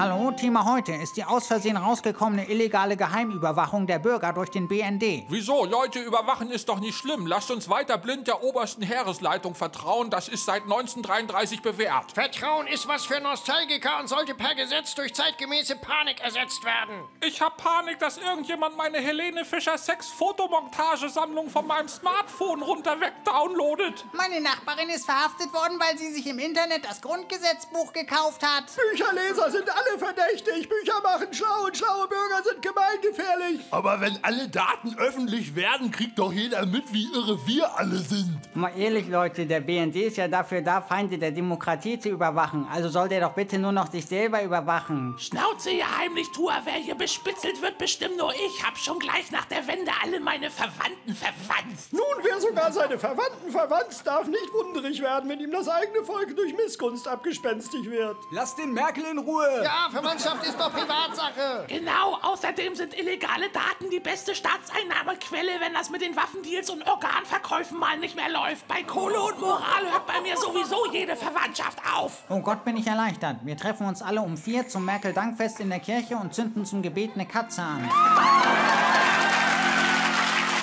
Hallo, Thema heute ist die aus Versehen rausgekommene illegale Geheimüberwachung der Bürger durch den BND. Wieso? Leute überwachen ist doch nicht schlimm. Lasst uns weiter blind der obersten Heeresleitung vertrauen. Das ist seit 1933 bewährt. Vertrauen ist was für Nostalgiker und sollte per Gesetz durch zeitgemäße Panik ersetzt werden. Ich hab Panik, dass irgendjemand meine Helene Fischer Sex-Fotomontagesammlung von meinem Smartphone runterdownloadet. Meine Nachbarin ist verhaftet worden, weil sie sich im Internet das Grundgesetzbuch gekauft hat. Bücherleser sind alle verdächtig. Bücher machen schlau und schlaue Bürger sind gemeingefährlich. Aber wenn alle Daten öffentlich werden, kriegt doch jeder mit, wie irre wir alle sind. Mal ehrlich, Leute, der BND ist ja dafür da, Feinde der Demokratie zu überwachen. Also soll der doch bitte nur noch sich selber überwachen. Schnauze, ihr Heimlichtuer. Wer hier bespitzelt wird, bestimmt nur ich. Hab schon gleich nach der Wende alle meine Verwandten verwanzt. Nun, wer sogar seine Verwandten verwanzt, darf nicht wunderig werden, wenn ihm das eigene Volk durch Missgunst abgespenstig wird. Lass den Merkel in Ruhe. Ja, Verwandtschaft ist doch Privatsache. Genau, außerdem sind illegale Daten die beste Staatseinnahmequelle, wenn das mit den Waffendeals und Organverkäufen mal nicht mehr läuft. Bei Kohle und Moral hört bei mir sowieso jede Verwandtschaft auf. Oh Gott, bin ich erleichtert. Wir treffen uns alle um 4 zum Merkel-Dankfest in der Kirche und zünden zum Gebet eine Katze an.